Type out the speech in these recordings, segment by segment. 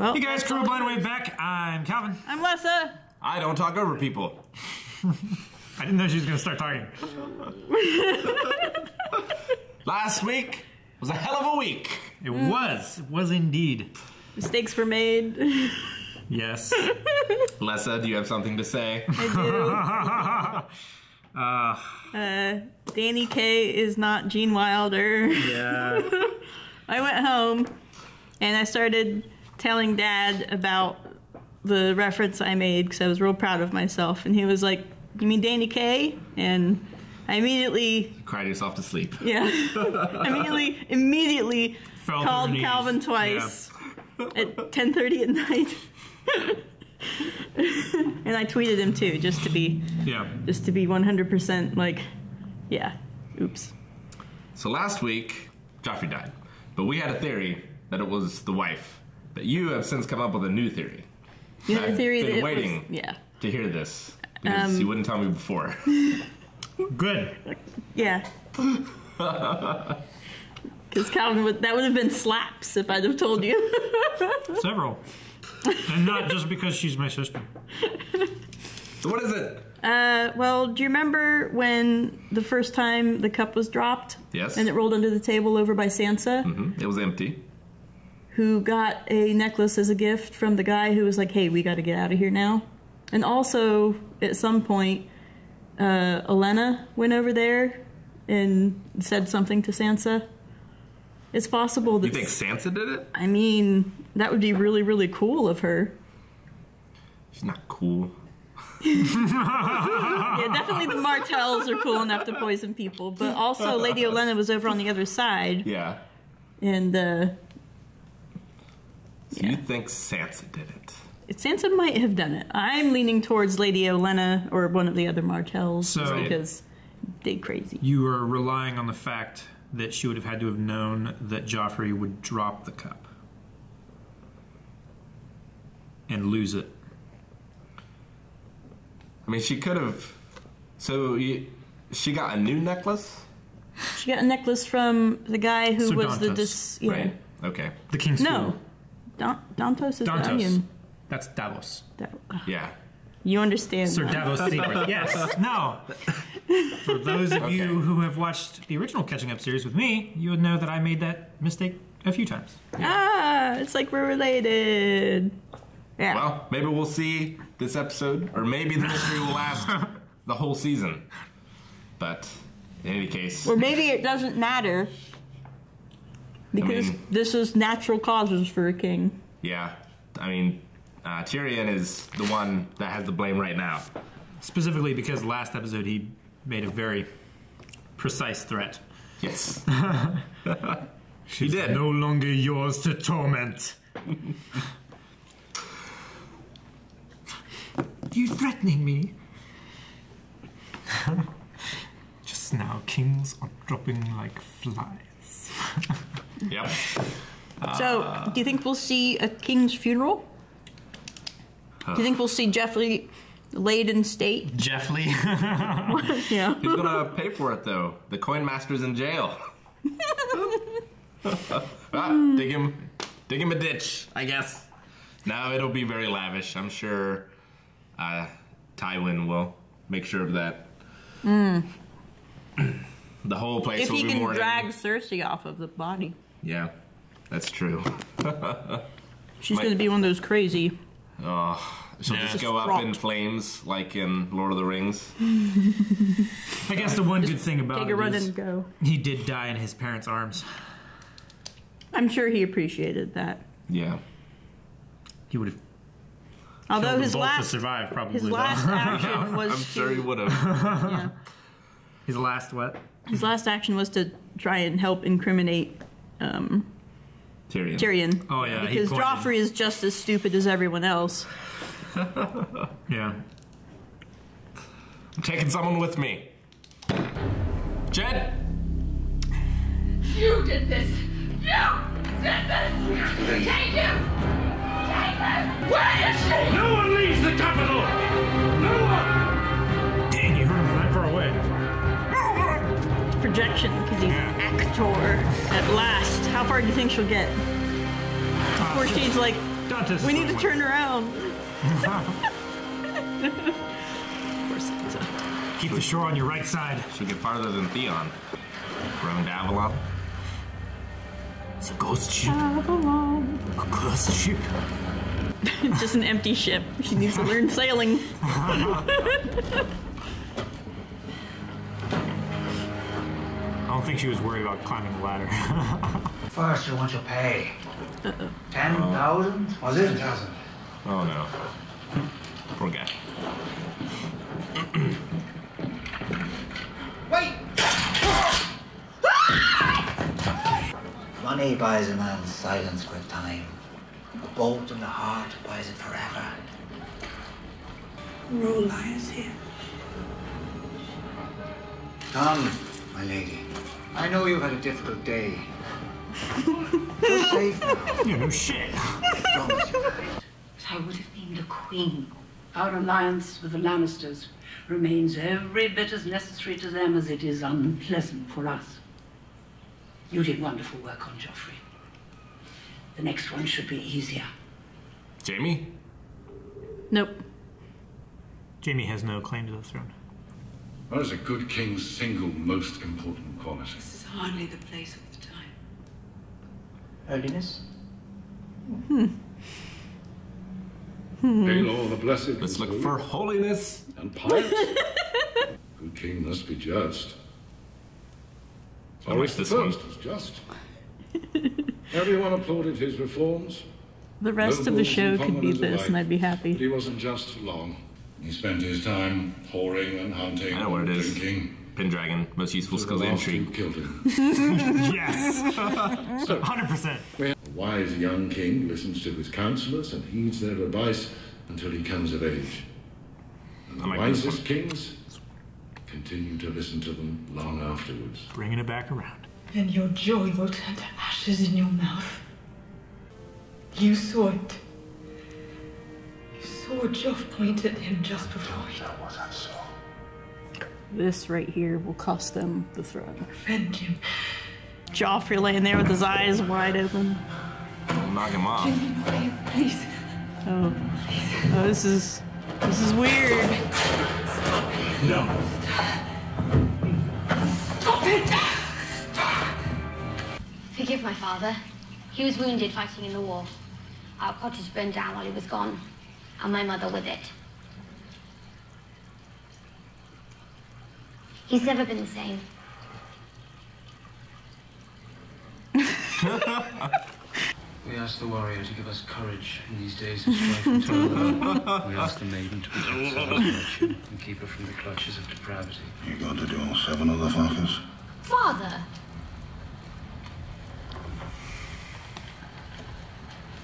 Well, hey guys, crew Blind Wave back. I'm Calvin. I'm Lessa. I don't talk over people. I didn't know she was going to start talking. Last week was a hell of a week. It was. It was indeed. Mistakes were made. Yes. Lessa, do you have something to say? I do. Danny Kaye is not Gene Wilder. Yeah. I went home and I started telling Dad about the reference I made because I was real proud of myself, and he was like, "You mean Danny Kaye?" And I immediately cried yourself to sleep. Yeah. immediately called Calvin twice at 10:30 at night. And I tweeted him too, just to be 100% like, yeah, oops. So last week, Joffrey died, but we had a theory that it was the wife. But you have since come up with a new theory. You have a theory that I've been waiting to hear this because you wouldn't tell me before. Good. Yeah. Because Calvin would, that would have been slaps if I'd have told you. Several. And not just because she's my sister. So what is it? Well, do you remember when the first time the cup was dropped? Yes. And it rolled under the table over by Sansa? Mm-hmm. It was empty. Who got a necklace as a gift from the guy who was like, "Hey, we got to get out of here now." And also, at some point, Elena went over there and said something to Sansa. It's possible that... You think Sansa did it? I mean, that would be really, really cool of her. She's not cool. Yeah, definitely the Martells are cool enough to poison people. But also, Lady Olenna was over on the other side. Yeah. And, So you think Sansa did it? Sansa might have done it. I'm leaning towards Lady Olenna or one of the other Martells because they're crazy. You are relying on the fact that she would have had to have known that Joffrey would drop the cup and lose it. I mean, she could have... So she got a new necklace? She got a necklace from the guy who was Dantos, right? Okay. The King's Fool. Dantos is Dantos. The onion. That's Davos. Yeah. You understand. Sir Davos' secret. Yes. No. For those of you who have watched the original Catching Up series with me, you would know that I made that mistake a few times. Yeah. Ah, it's like we're related. Yeah. Well, maybe we'll see this episode, or maybe the mystery will last the whole season. But in any case... Or maybe it doesn't matter. Because I mean, this is natural causes for a king. Yeah. I mean, Tyrion is the one that has the blame right now. Specifically because last episode he made a very precise threat. Yes. She did. No longer yours to torment. You threatening me? Just now, kings are dropping like flies. Yep. So, do you think we'll see a king's funeral? Do you think we'll see Joffrey laid in state? Joffrey? Yeah. Who's going to pay for it, though? The coin master's in jail. Dig him a ditch, I guess. Now it'll be very lavish. I'm sure Tywin will make sure of that. Mm. The whole place will be mourning. If he can drag Cersei off of the body. Yeah, that's true. She's going to be one of those crazy... Oh, she'll just go up in flames like in Lord of the Rings. I guess the one good thing about it is he did die in his parents' arms. I'm sure he appreciated that. Yeah. He would have... Although his last... survive, probably. His last action was I'm sure he would have. Yeah. His last what? His last action was to try and help incriminate... Tyrion. Oh, yeah. Because Joffrey is just as stupid as everyone else. Yeah. I'm taking someone with me. Jed! You did this! You did this! Take him! Take him! Where is she? No one leaves the capital! No one! Dang, you heard him that far away. Projection, because he's actor. At last. How far do you think she'll get? Before she's like, Dantos. We need to turn around. Poor Sansa. Keep the shore on your right side. She'll get farther than Theon. Round Avalon. It's a ghost ship. Avalon. A cursed ship. Just an empty ship. She needs to learn sailing. I don't think she was worried about climbing the ladder. First, you want to pay. 10,000? Was it 10,000? Oh no. Poor guy. Wait! Money buys a man's silence for a time. A bolt in the heart buys it forever. Rule lies here. Come, my lady. I know you've had a difficult day. You're safe now. You're no shit. I promise you. But I would have been the queen. Our alliance with the Lannisters remains every bit as necessary to them as it is unpleasant for us. You did wonderful work on Joffrey. The next one should be easier. Jamie? Nope. Jamie has no claim to the throne. That is a good king's single most important quality. This is hardly the place or the time. Holiness? Baelor the blessed. Let's look for holiness and piety. Good king must be just. Always the first was just. Everyone applauded his reforms. The rest of the show could be this, and I'd be happy. But he wasn't just for long. He spent his time whoring and hunting. I know what it is. Drinking. Pendragon, most useful skill entry. Killed him. Yes, 100%. A wise young king listens to his counselors and heeds their advice until he comes of age. And the wisest kings continue to listen to them long afterwards. Bringing it back around. And your joy will turn to ashes in your mouth. You saw it. You saw Joff point at him just before he... Don't know what I saw. This right here will cost them the throne. Defend him. Joffrey laying there with his eyes wide open. Don't knock him off. Jamie, please. Oh. Oh, this is weird. Stop it. No. Stop it. Forgive my father. He was wounded fighting in the war. Our cottage burned down while he was gone, and my mother with it. He's never been the same. We ask the warrior to give us courage in these days of strife and turmoil. We ask the maiden to protect her virtue and keep her from the clutches of depravity. You got to do all 7 other fuckers? Father!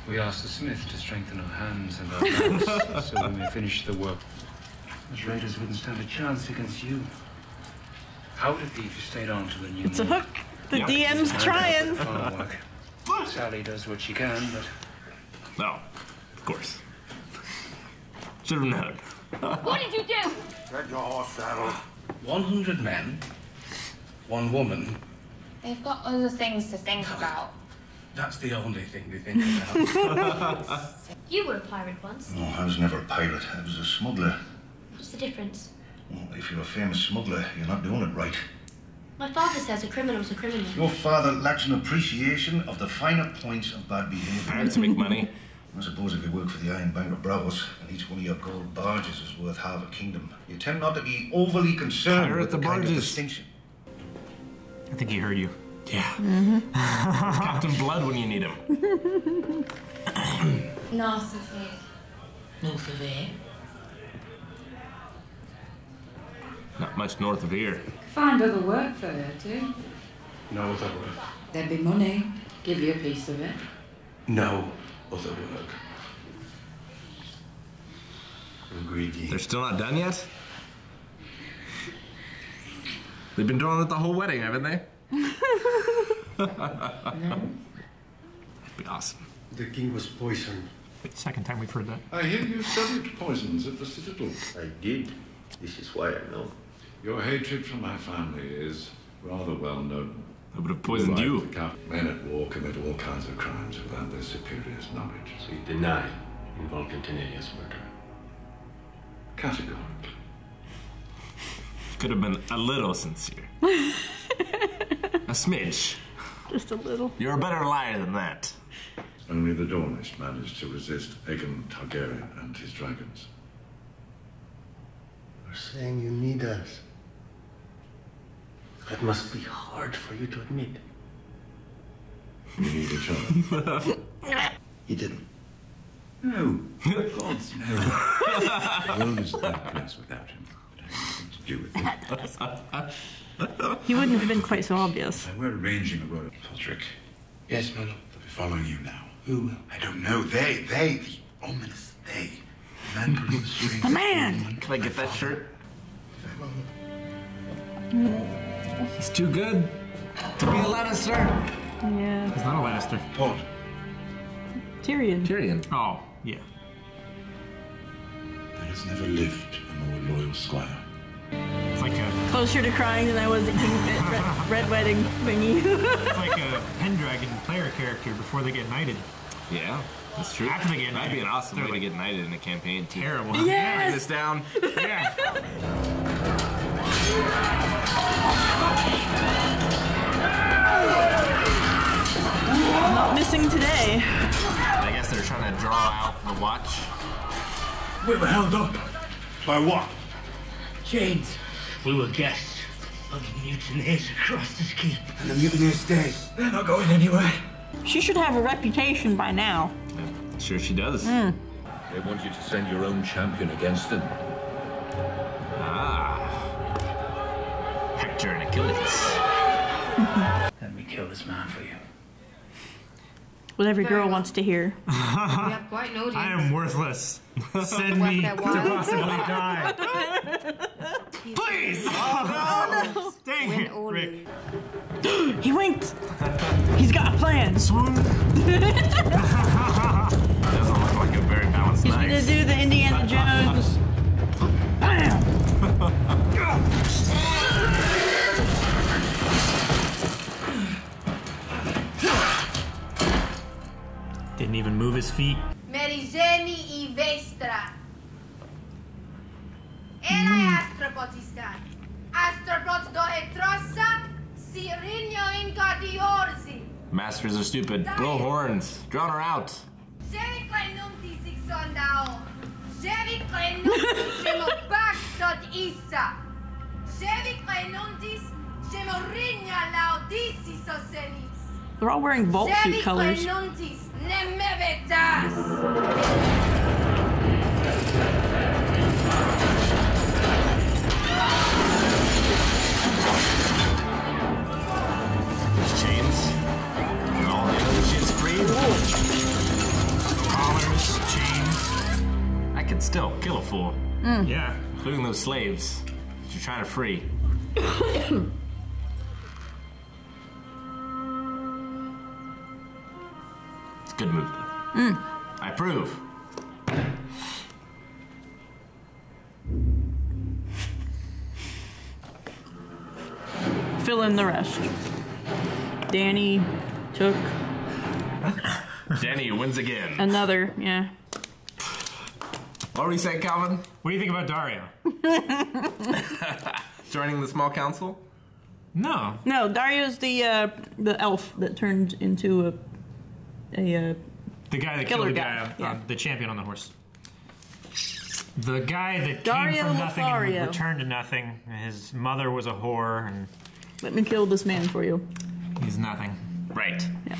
We asked the smith to strengthen our hands and our backs so we may finish the work. Those raiders wouldn't stand a chance against you. How would it be if you stayed on to the new It's morning? A hook. The DM's trying. Sally does what she can, but... No, of course. Should have known. What did you do? Get your horse saddled. 100 men, 1 woman. They've got other things to think about. That's the only thing they think about. You were a pirate once. No, I was never a pirate. I was a smuggler. What's the difference? Well, if you're a famous smuggler, you're not doing it right. My father says a criminal's a criminal. Your father lacks an appreciation of the finer points of bad behaviour. Pirates make money. I suppose if you work for the Iron Bank of Bravos, and each one of your gold barges is worth half a kingdom, you tend not to be overly concerned with the kind of distinction. I think he heard you. Yeah. Mm-hmm. Captain Blood when you need him. No, Sophie. North of here. Not much north of here. Find other work for her, too. No other work. There'd be money. Give you a piece of it. No other work. We're greedy. They're still not done yet? They've been doing it the whole wedding, haven't they? That'd be awesome. The king was poisoned. Second time we've heard that. I hear you studied poisons at the Citadel. I did. This is why I know. Your hatred for my family is rather well known. They would have poisoned you. Men at war commit all kinds of crimes without their superior's knowledge. So you deny involuntarious murder? Categorically. Could have been a little sincere. A smidge. Just a little. You're a better liar than that. Only the Dornish managed to resist Aegon Targaryen and his dragons. You're saying you need us. That must be hard for you to admit. We need each other. You didn't. No. God's no. The world is that place without him. It has nothing to do with him. He wouldn't have been quite so obvious. We're arranging a road. Podrick. Yes, my lord. They'll be following you now. Who? I don't know. They, the ominous they. The man from the street. The man! Can I get that shirt? He's too good to be a Lannister. Yeah. He's not a Lannister. Pod. Tyrion. Tyrion. Oh, yeah. There has never lived a more loyal squire. It's like a... Closer to crying than I was at Red Wedding thingy. It's like a Pendragon player character before they get knighted. Yeah, that's true. After they get knighted. That'd be an awesome way to get knighted in a campaign. Terrible. Yes! Yeah, write this down. I'm not missing today. I guess they're trying to draw out the watch. We were held up. By what? Chains. We were guests of the mutineers across this keep. And the mutineers stay. They're not going anywhere. She should have a reputation by now. Yeah, sure she does. Mm. They want you to send your own champion against them. Ah. Hector and Achilles. Let me kill this man for you. What every girl wants to hear. We have quite an audience. I am worthless. Send me to possibly die. Please! Oh, no. Dang it, Rick. He winked! He's got a plan. Swoon. Doesn't look like a very balanced knife. He's gonna do the Indiana Jones. Bam! Didn't even move his feet. Merizeni I Vestra. Elai astropotistan. Astropots dohe trossa, sirinio in cardiorsi. Masters are stupid. Blow horns. Drown her out. Jevi clenum ti sixondao. Jevi clenum tis gemopax tot issa. Jevi clenum tis gemorinia laudisi sosenis. They're all wearing vault suit colors. These chains and all the other shit's free. Collars, chains. I could still kill a fool. Mm. Yeah, including those slaves that you're trying to free. Good move, though. Mm. I approve. Fill in the rest. Danny took... Danny wins again. Another, yeah. What were you saying, Calvin? What do you think about Daario? Joining the small council? No. No, Dario's the elf that turned into a... the guy that killed the guy, the champion on the horse. The guy that came from nothing and returned to nothing. His mother was a whore. And let me kill this man for you. He's nothing. Right. Yeah.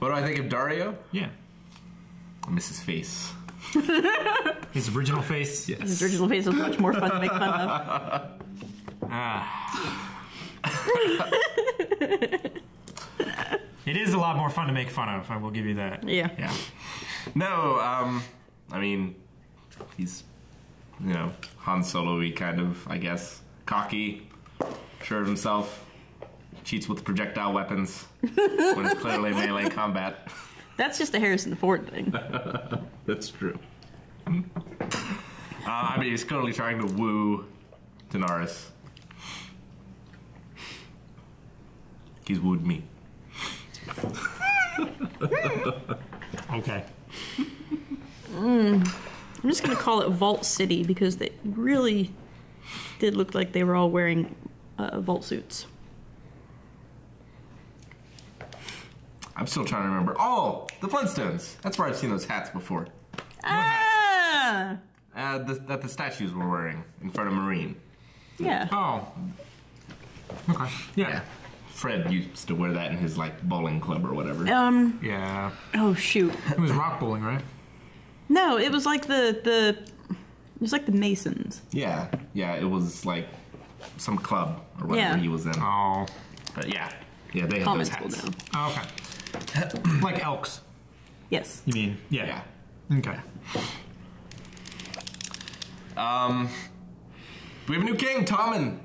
What do I think of Daario? Yeah. I miss his face. His original face? Yes. His original face was much more fun to make fun of. It is a lot more fun to make fun of, I will give you that. Yeah. Yeah. No, I mean, he's, you know, Han Solo-y kind of, I guess. Cocky, sure of himself, cheats with projectile weapons when it's clearly melee combat. That's just a Harrison Ford thing. That's true. I mean, he's clearly trying to woo Daenerys. He's wooed me. Okay. I'm just going to call it Vault City because they really did look like they were all wearing vault suits. I'm still trying to remember. Oh, the Flintstones. That's where I've seen those hats before. Ah! That the statues were wearing in front of Marine. Yeah. Oh. Okay. Yeah. Fred used to wear that in his, like, bowling club or whatever. Yeah. Oh, shoot. It was rock bowling, right? No, it was like the Masons. Yeah. Yeah, it was like some club or whatever he was in. Oh. But yeah. Yeah, they had those hats. Oh, okay. Like elks. Yes. You mean, yeah. Okay. We have a new king, Tommen.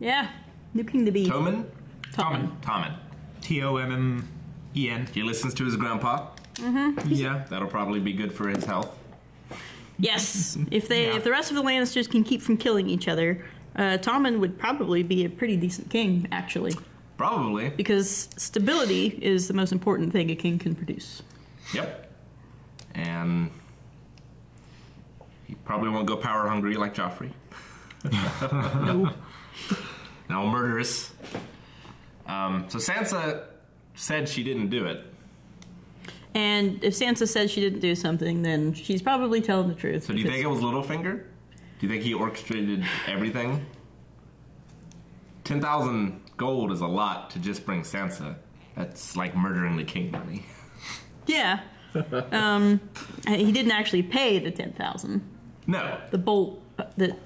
Yeah. New king to be. Tommen? Tommen. Tommen. T-O-M-M-E-N. He listens to his grandpa. Mm-hmm. Yeah. That'll probably be good for his health. Yes. If the rest of the Lannisters can keep from killing each other, Tommen would probably be a pretty decent king, actually. Probably. Because stability is the most important thing a king can produce. Yep. And he probably won't go power hungry like Joffrey. No. No, murderous. So Sansa said she didn't do it. And if Sansa said she didn't do something, then she's probably telling the truth. So do you think it was Littlefinger? Do you think he orchestrated everything? 10,000 gold is a lot to just bring Sansa. That's like murdering the king money. Yeah. He didn't actually pay the 10,000. No. The bolt that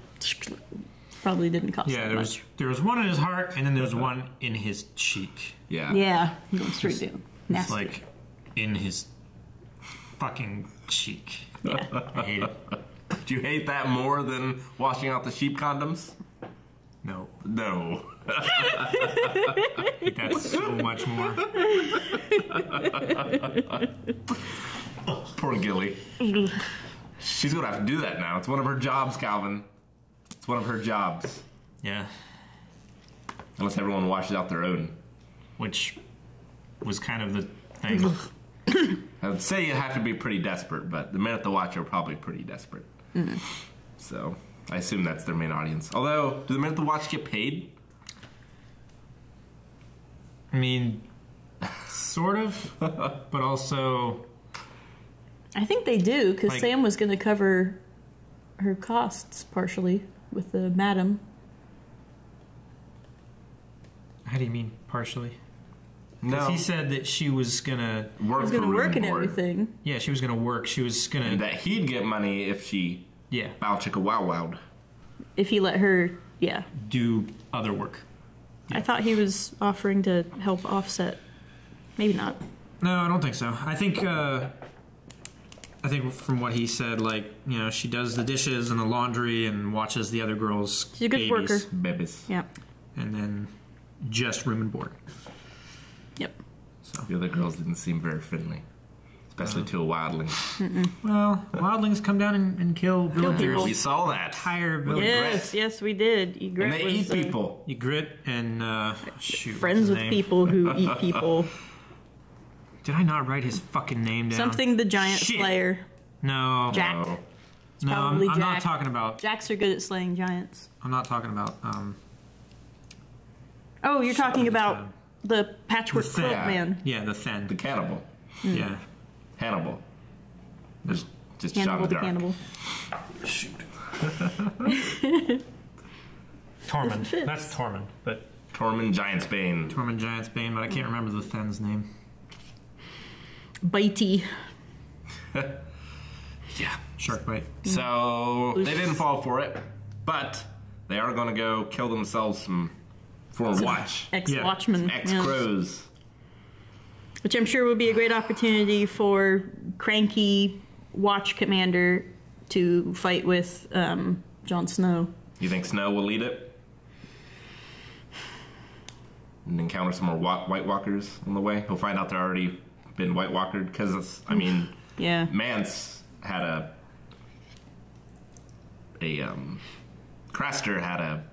probably didn't cost that much. Yeah, there was one in his heart, and then there was one in his cheek. Yeah. Yeah. He went straight down. Nasty. It's like... in his fucking cheek. Yeah. I hate it. Do you hate that more than washing out the sheep condoms? No. No. That's so much more. Poor Gilly. She's gonna have to do that now. It's one of her jobs, Calvin. It's one of her jobs. Yeah. Unless everyone washes out their own. Which was kind of the thing. I would say you have to be pretty desperate, but the men at the Watch are probably pretty desperate. Mm. So, I assume that's their main audience. Although, do the men at the Watch get paid? I mean, sort of, but also... I think they do, because like, Sam was going to cover her costs, partially, with the madam. How do you mean, partially? No. He said that she was going to work for room and board. She was going to work and everything. Yeah, she was going to work. She was going to... And that he'd get money if she... Yeah. Bow chicka wow wowed. If he let her... Yeah. Do other work. Yeah. I thought he was offering to help offset. Maybe not. No, I don't think so. I think from what he said, like, you know, she does the dishes and the laundry and watches the other girls' babies. She's a good worker. Babies. Yeah. And then just room and board. Yep. So the other girls didn't seem very friendly, especially to a wildling. Well, wildlings come down and kill people. We saw that. Yes, we did. Ygritte and they eat people. Ygritte and shoot, friends with people who eat people. Did I not write his fucking name down? Something the giant slayer. No. Jack. No, I'm not talking about. Jacks are good at slaying giants. I'm not talking about. Oh, you're talking about. The patchwork quilt man. Yeah, the Thin. The cannibal. Mm. Yeah. Hannibal. Just Hannibal the cannibal. Shoot. Tormund. That's Tormund, but... Tormund Giantsbane. Tormund Giantsbane, but I can't remember the Thin's name. Bitey. Yeah. Shark bite. So, they didn't fall for it, but they are going to go kill themselves some... For a watch. Ex-watchmen. Ex-crows. Which I'm sure would be a great opportunity for cranky watch commander to fight with Jon Snow. You think Snow will lead it? And encounter some more White Walkers on the way? He'll find out they've already been White Walkered. Because, I mean, Mance had a Craster had a...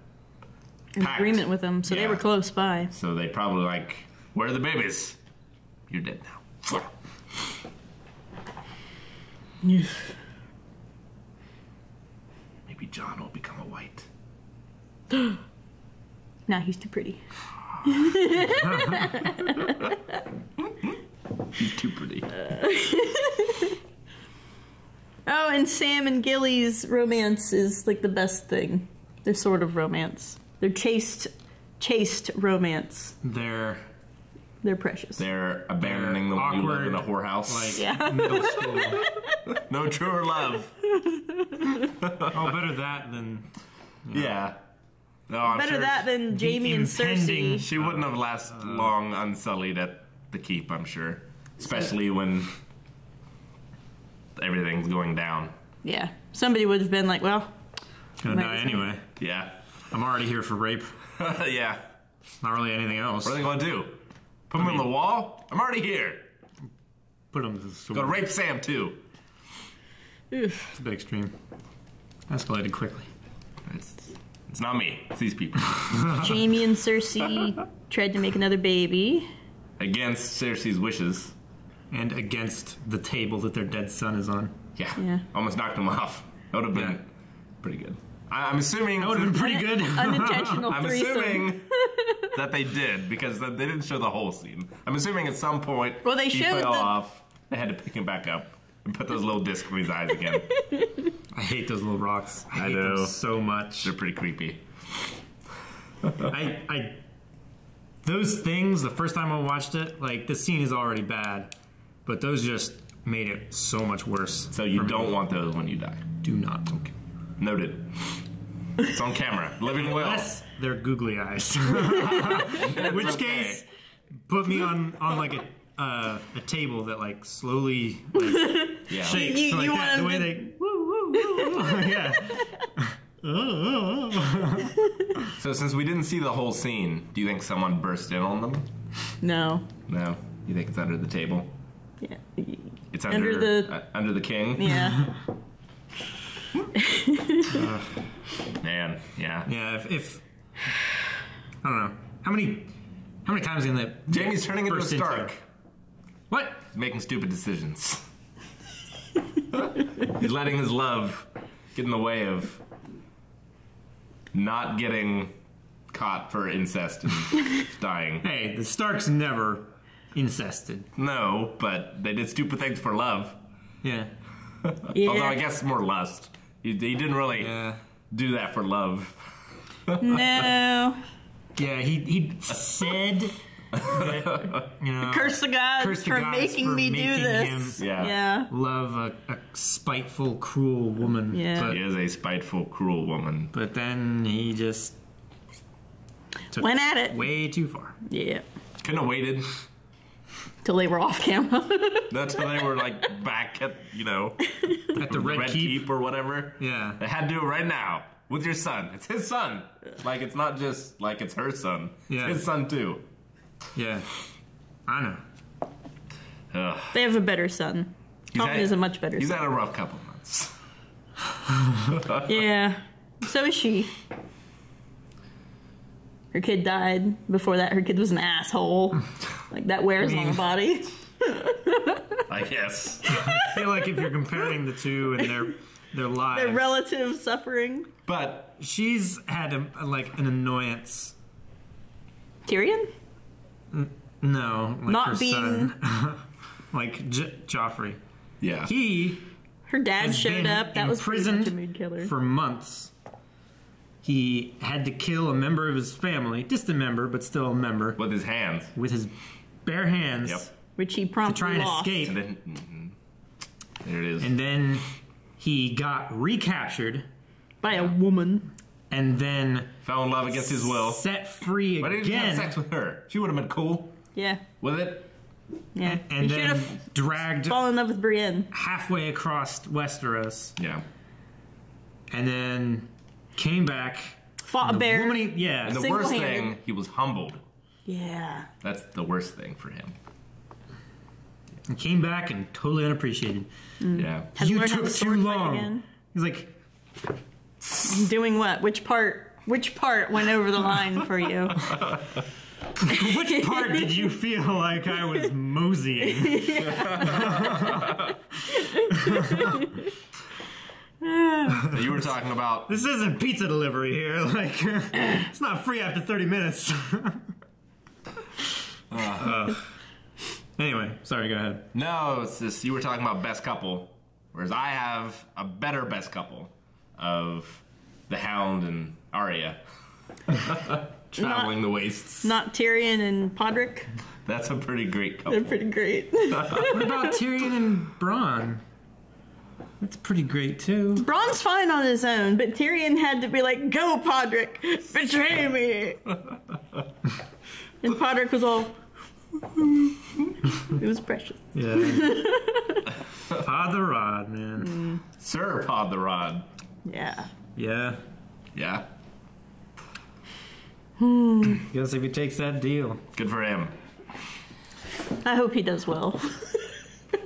an agreement with them, so they were close by. So they probably like Where are the babies? You're dead now. Maybe John will become a white. Nah, he's too pretty. He's too pretty. Oh, and Sam and Gilly's romance is like the best thing. They're sort of romance. They're chaste romance. They're precious. They're abandoning the one you love in a whorehouse. Like, yeah. Middle school. No truer love. Oh, better that than... You know. Yeah. No, I'm better sure that than Jamie and Cersei. She wouldn't have lasted long unsullied at the keep, I'm sure. Especially when everything's going down. Yeah. Somebody would have been like, well... Gonna die anyway. Yeah. I'm already here for rape. Yeah. Not really anything else. What are they gonna do? Put him in the wall? I'm already here. Put him to the sword. Gonna rape Sam, too. Oof. It's a bit extreme. Escalated quickly. It's not me. It's these people. Jamie and Cersei tried to make another baby. Against Cersei's wishes. And against the table that their dead son is on. Yeah. Almost knocked him off. That would have been pretty good. I'm assuming that would have been pretty good. Unintentional threesome. I'm assuming that they did because they didn't show the whole scene. I'm assuming at some point he fell off. They had to pick him back up and put those little discs in his eyes again. I hate those little rocks. I hate them so much. They're pretty creepy. Those things. The first time I watched it, like this scene is already bad, but those just made it so much worse. So you don't want those when you die. Do not. Okay. Noted. It's on camera. Living well. Unless they're googly eyes. In which case, put me on like a table that like slowly shakes. You like that. The way they woo woo woo. Yeah. So since we didn't see the whole scene, do you think someone burst in on them? No. No. You think it's under the table? Yeah. It's under the king. Yeah. Man, yeah. If I don't know how many times in the Jamie's turning into a Stark. What? He's making stupid decisions. He's letting his love get in the way of not getting caught for incest and dying. Hey, the Starks never incested. No, but they did stupid things for love. Yeah. Although I guess more lust. He didn't really do that for love. No. Yeah, he said that, you know, curse the gods for making me do this. Yeah. Love a spiteful, cruel woman. Yeah. But, he is a spiteful, cruel woman. But then he just took went at it way too far. Yeah. Couldn't have waited. Till they were off camera. That's when they were like back at, you know, at the Red Keep or whatever. Yeah. They had to do it right now with your son. It's his son. Like, it's not just like it's her son. Yeah. It's his son too. Yeah. I know. They have a better son. Tommen is a much better son. He's had a rough couple months. Yeah. So is she. Her kid died. Before that, her kid was an asshole. Like, that wears on the body. I guess. I feel like if you're comparing the two and their lives... Their relative suffering. But she's had, like, an annoyance. Tyrion? No. Like not her being... son. Like, Joffrey. Yeah. He... Her dad showed up. That was pretty much a mood killer. For months. He had to kill a member of his family, just a member, but still a member. With his hands. With his bare hands. Yep. Which he promptly lost. To try and escape. And then, there it is. And then he got recaptured. By a woman. And then... Fell in love against his will. Set free again. Why didn't he have sex with her? She would have been cool. Yeah. With it. Yeah. And he then dragged... Fallen in love with Brienne. Halfway across Westeros. Yeah. And then... Came back. Fought a bear. And the worst thing, he was humbled. Yeah. That's the worst thing for him. He came back and totally unappreciated. Mm. Yeah. You took too long. He's like... Doing what? Which part went over the line for you? Which part did you feel like I was moseying? You were talking about... This isn't pizza delivery here. Like, it's not free after 30 minutes. Anyway, sorry, go ahead. No, it's just you were talking about best couple, whereas I have a better best couple of the Hound and Arya. Traveling the wastes. Not Tyrion and Podrick. That's a pretty great couple. They're pretty great. What about Tyrion and Bronn? That's pretty great, too. Bronn's fine on his own, but Tyrion had to be like, go, Podrick! Betray me! And Podrick was all... It was precious. Yeah. Pod the Rod, man. Mm. Sir Pod the Rod. Yeah. Yeah. Yeah. Guess if he takes that deal. Good for him. I hope he does well.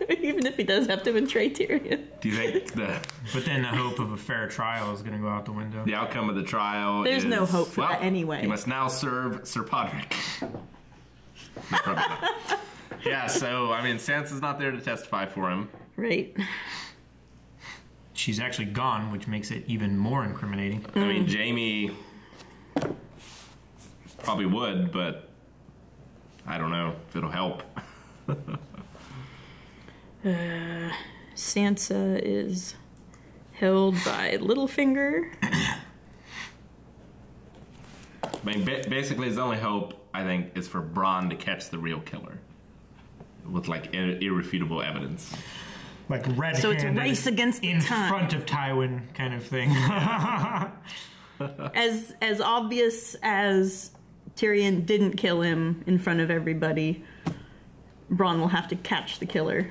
Even if he does have to betray Tyrion. Do you think the... But then the hope of a fair trial is going to go out the window. The outcome of the trial There's is, no hope for well, that anyway. You must now serve Sir Podrick. Yeah, so, I mean, Sansa's not there to testify for him. Right. She's actually gone, which makes it even more incriminating. I mean, Jamie... probably would, but... I don't know if it'll help. Sansa is held by Littlefinger. I mean, basically, his only hope, I think, is for Bronn to catch the real killer with like irrefutable evidence, like red-handed. So it's a race against the time. In front of Tywin, kind of thing. As obvious as Tyrion didn't kill him in front of everybody, Bronn will have to catch the killer.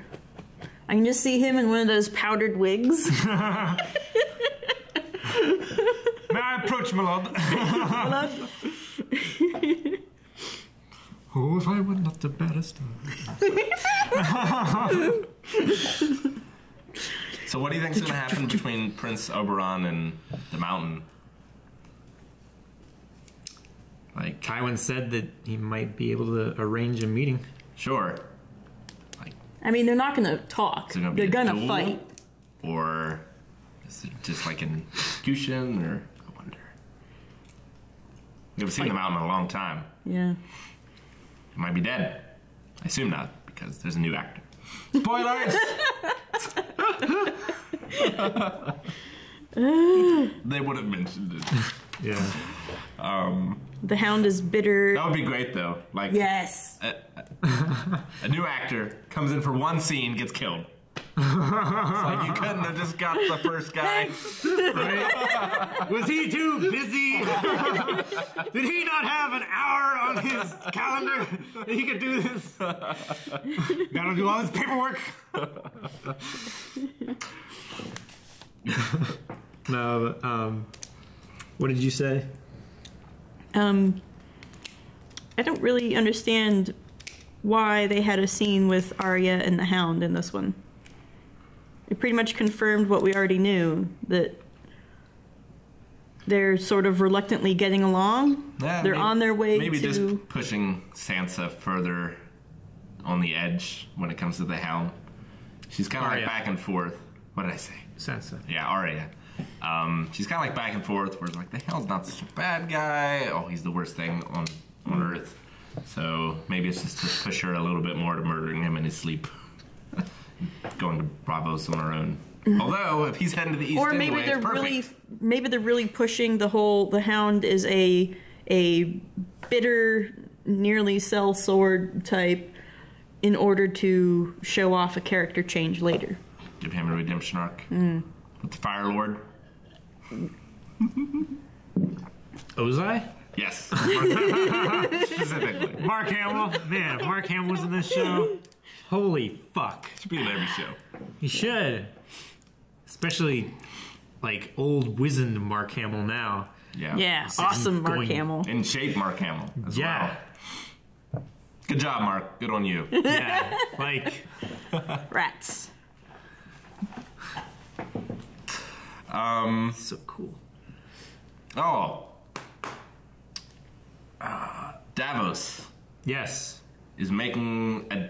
I can just see him in one of those powdered wigs. May I approach, my lord? Oh, if I were not the barrister. So what do you think's going to happen between Prince Oberon and the Mountain? Like Tywin said that he might be able to arrange a meeting. Sure. Like, I mean, they're not going to talk. They're going to fight. Or is it just like an execution? Or I wonder. We haven't seen the Mountain in a long time. Yeah. He might be dead. I assume not, because there's a new actor. Spoilers! They would have mentioned it. Yeah. The Hound is bitter. That would be great, though. Like, yes. A new actor comes in for one scene, gets killed. It's like you couldn't have just got the first guy. Right? Was he too busy? Did he not have an hour on his calendar that he could do this? Gotta do all this paperwork. No, but, what did you say? I don't really understand why they had a scene with Arya and the Hound in this one. It pretty much confirmed what we already knew, that they're sort of reluctantly getting along. Yeah, they're on their way maybe to... Maybe just pushing Sansa further on the edge when it comes to the Hound. She's kind of like back and forth. What did I say? Sansa. Yeah, Arya. She's kind of like back and forth, where it's like, the Hound's not such a bad guy. Oh, he's the worst thing on Earth. So maybe it's just to push her a little bit more to murdering him in his sleep. Going to Braavos on her own. Although, if he's heading to the east or maybe anyway, they're really, maybe they're really pushing the whole, the Hound is a bitter, nearly sellsword type in order to show off a character change later. Give him a redemption arc. Mm. With the Fire Lord. Ozai? Yes. Specifically. Mark Hamill. Man, if Mark Hamill was in this show, holy fuck. He should be in every show. He should. Especially, like, old, wizened Mark Hamill now. Yeah. Yeah, awesome Mark Hamill. In shape Mark Hamill as well. Good job, Mark. Good on you. Yeah. Like... Rats. So cool. Oh. Davos. Yes. Is making a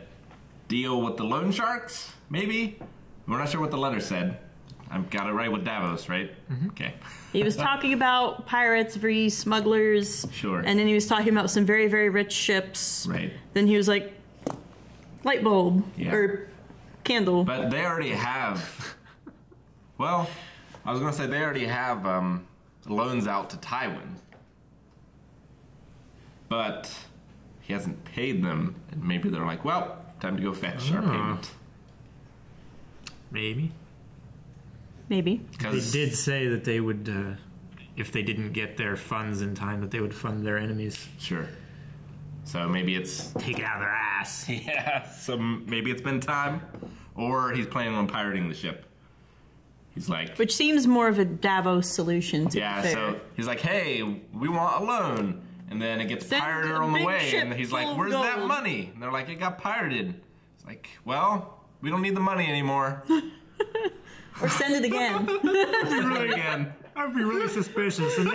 deal with the loan sharks, maybe? We're not sure what the letter said. I've got it right with Davos, right? Mm-hmm. Okay. He was talking about pirates versus smugglers. Sure. And then he was talking about some very, very rich ships. Right. Then he was like, light bulb. Yeah. Or candle. But they already have... well, I was going to say they already have loans out to Tywin. But he hasn't paid them. And maybe they're like, well, time to go fetch our payment. Maybe. Maybe. They did say that they would, if they didn't get their funds in time, that they would fund their enemies. Sure. So maybe it's... take it out of their ass. Yeah, so maybe it's been time. Or he's planning on pirating the ship. He's like... which seems more of a Davos solution to be fair. So he's like, hey, we want a loan. And then it gets pirated on the way. And he's like, where's that money? And they're like, it got pirated. It's like, well, we don't need the money anymore. Or send it again. I'd be really suspicious. And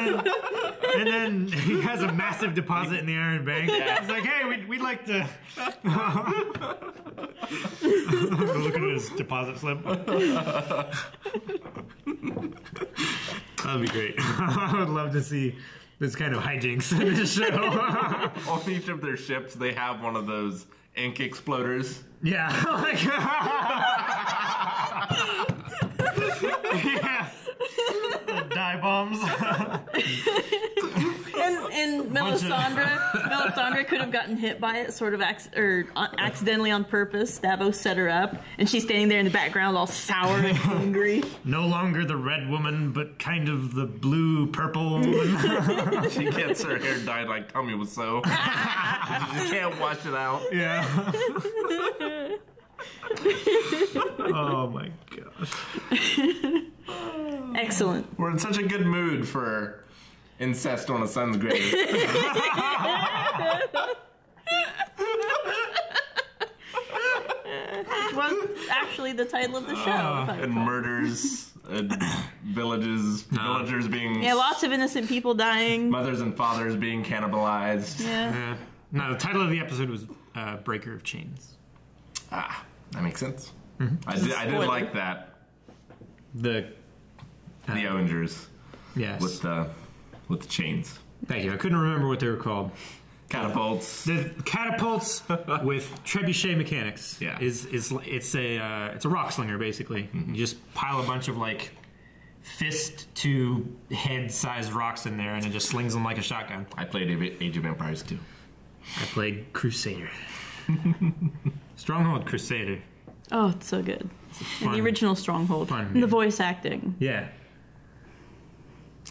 then he has a massive deposit in the Iron Bank. Yeah. He's like, hey, we'd like to... looking at his deposit slip. That'd be great. I would love to see this kind of hijinks in this show. On each of their ships, they have one of those ink exploders. Yeah. Yeah. Die bombs. And Melisandre could have gotten hit by it, sort of accidentally on purpose. Davos set her up, and she's standing there in the background, all sour and hungry. No longer the red woman, but kind of the blue purple. She gets her hair dyed like Tommy was so. She can't wash it out. Yeah. Oh my gosh. Excellent. We're in such a good mood for incest on a son's grave. Which was actually the title of the show. And murders, villagers being... yeah, lots of innocent people dying. Mothers and fathers being cannibalized. Yeah. No, the title of the episode was Breaker of Chains. Ah, that makes sense. Mm-hmm. I did like that. The Owengers. Yes. With the chains. Thank you. I couldn't remember what they were called. Catapults. The catapults with trebuchet mechanics. Yeah. It's a rock slinger basically. Mm-hmm. You just pile a bunch of like fist to head sized rocks in there and it just slings them like a shotgun. I played Age of Empires 2. I played Crusader. Stronghold Crusader. Oh, it's so good. And the original Stronghold. And the voice acting. Yeah.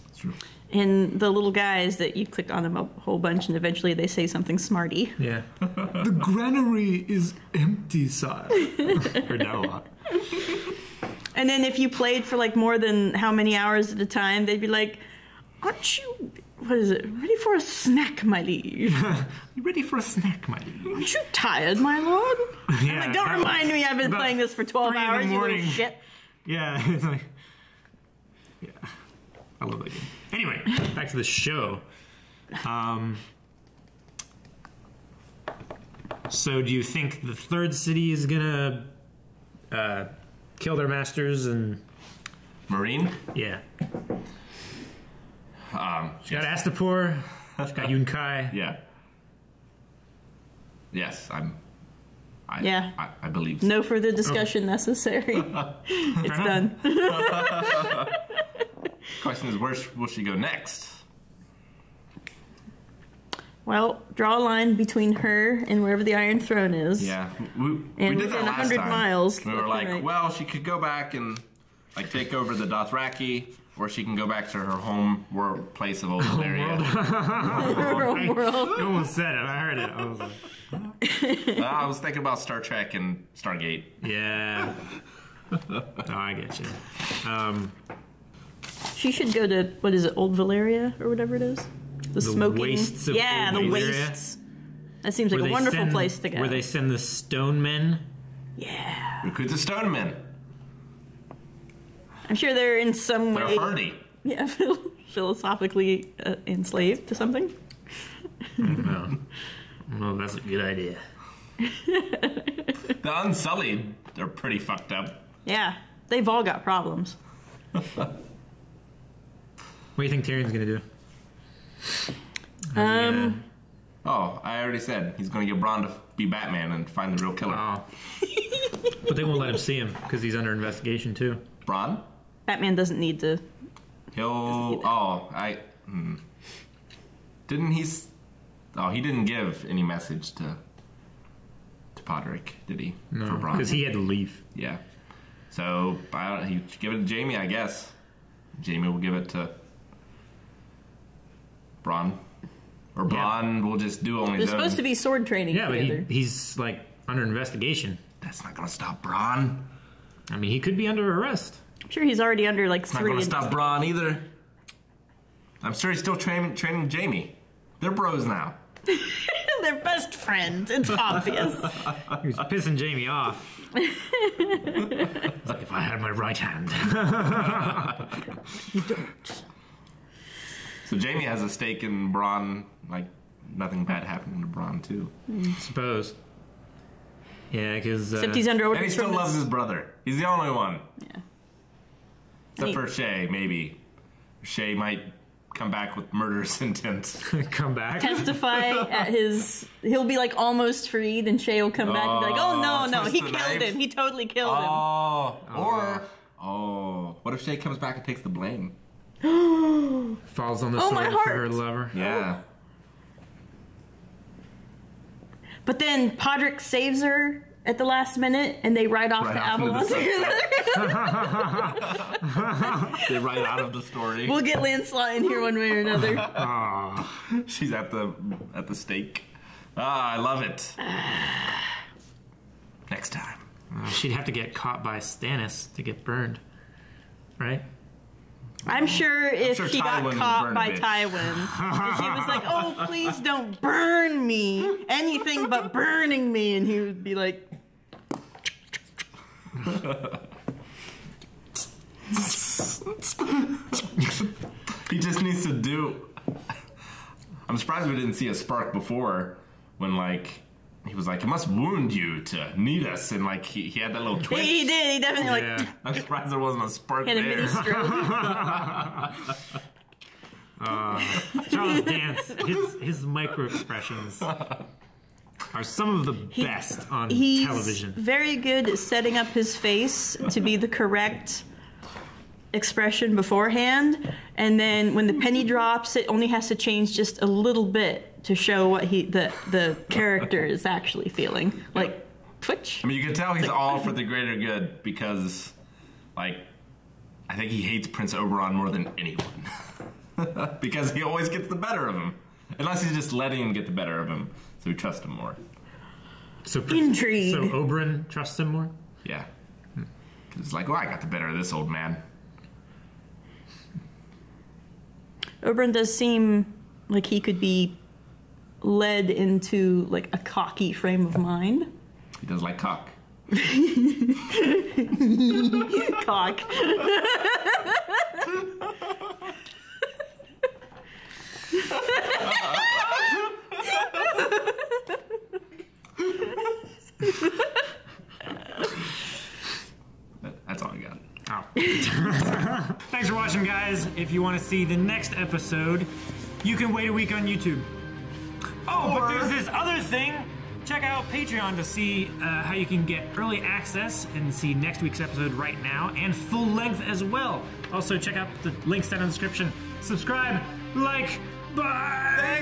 That's true. And the little guys that you click on them a whole bunch and eventually they say something smarty. Yeah. The granary is empty, sire. Heard that a lot. And then if you played for like more than how many hours at a time, they'd be like, aren't you... what is it? Ready for a snack, my liege? You ready for a snack, my liege? Aren't you tired, my lord? Yeah, like, don't remind me I've been playing this for 12 hours, you little shit. Yeah, it's like... yeah. I love that game. Anyway, back to the show. So do you think the third city is gonna kill their masters and... Marine? Yeah. She got Astapor. She got Yunkai. Yeah. Yes, I believe so. No further discussion necessary. It's done. Question is, where will she go next? Well, draw a line between her and wherever the Iron Throne is. Yeah. We did that last time. Miles. We were like, right. Well, she could go back and like take over the Dothraki. Or she can go back to her home world place of Old Valyria. You almost said it. I heard it. I was like, oh. I was thinking about Star Trek and Stargate. Yeah. Oh, I get you. She should go to, what is it, Old Valyria or whatever it is? The smoking. Wastes of Old Valyria. The wastes. That seems like a wonderful place to go. Where they send the stone men. Yeah. Recruit the stone men. I'm sure they're in some way... they're hardy. Yeah, philosophically enslaved to something. No. No, that's a good idea. The Unsullied, they're pretty fucked up. Yeah, they've all got problems. What do you think Tyrion's gonna do? Oh, I already said he's gonna get Bronn to be Batman and find the real killer. Oh. But they won't let him see him because he's under investigation too. Bronn? Batman doesn't need to. Oh, he didn't give any message to Podrick, did he? No, for Bronn, because he had to leave. Yeah. So he should give it to Jamie, I guess. Jamie will give it to Bronn. Or Bronn will just do it on his own. They're supposed to be sword training together. But he's, like, under investigation. That's not going to stop Bronn. I mean, he could be under arrest. I'm sure he's already under, like, it's 3 years. Not going to stop Bronn either. I'm sure he's still training Jamie. They're bros now. They're best friends. It's obvious. He was pissing Jamie off. It's like, if I had my right hand. You don't. So Jamie has a stake in Bronn, like, nothing bad happening to Bronn, too. I suppose. Yeah, because... Except he's under orders. And he still loves his brother. He's the only one. Yeah. Except for Shae, maybe. Shae might come back with murderous intent. Come back? Testify at his... He'll be, like, almost freed, and Shae will come back and be like, oh, no, he killed him. He totally killed him. Or what if Shae comes back and takes the blame? Falls on the sword for her lover. Yeah. But then Podrick saves her at the last minute, and they ride off to Avalon together. They ride out of the story. We'll get Lancelot in here one way or another. Oh, she's at the stake. Ah, I love it. Next time. She'd have to get caught by Stannis to get burned, right? I'm sure if he got caught by Tywin, he was like, oh, please don't burn me. Anything but burning me. And he would be like... He just needs to do... I'm surprised we didn't see a spark before when, like... He was like, it must wound you to need us. And, like, he had that little twitch. He did. He definitely, like... Yeah. I'm surprised there wasn't a spark there. He had a mini stroke. Charles Dance, his micro-expressions are some of the best on television. He's very good at setting up his face to be the correct expression beforehand. And then when the penny drops, it only has to change just a little bit to show what the character is actually feeling. Like, twitch. I mean, you can tell he's like, all for the greater good because, like, I think he hates Prince Oberon more than anyone. Because he always gets the better of him. Unless he's just letting him get the better of him, so we trust him more. So intrigue. So Oberon trusts him more? Yeah. Because it's like, well, I got the better of this old man. Oberon does seem like he could be led into, like, a cocky frame of mind. He does like cock. Cock. That's all I got. Oh. Thanks for watching, guys. If you want to see the next episode, you can wait a week on YouTube. Oh, but there's this other thing. Check out Patreon to see how you can get early access and see next week's episode right now and full length as well. Also, check out the links down in the description. Subscribe, like, bye!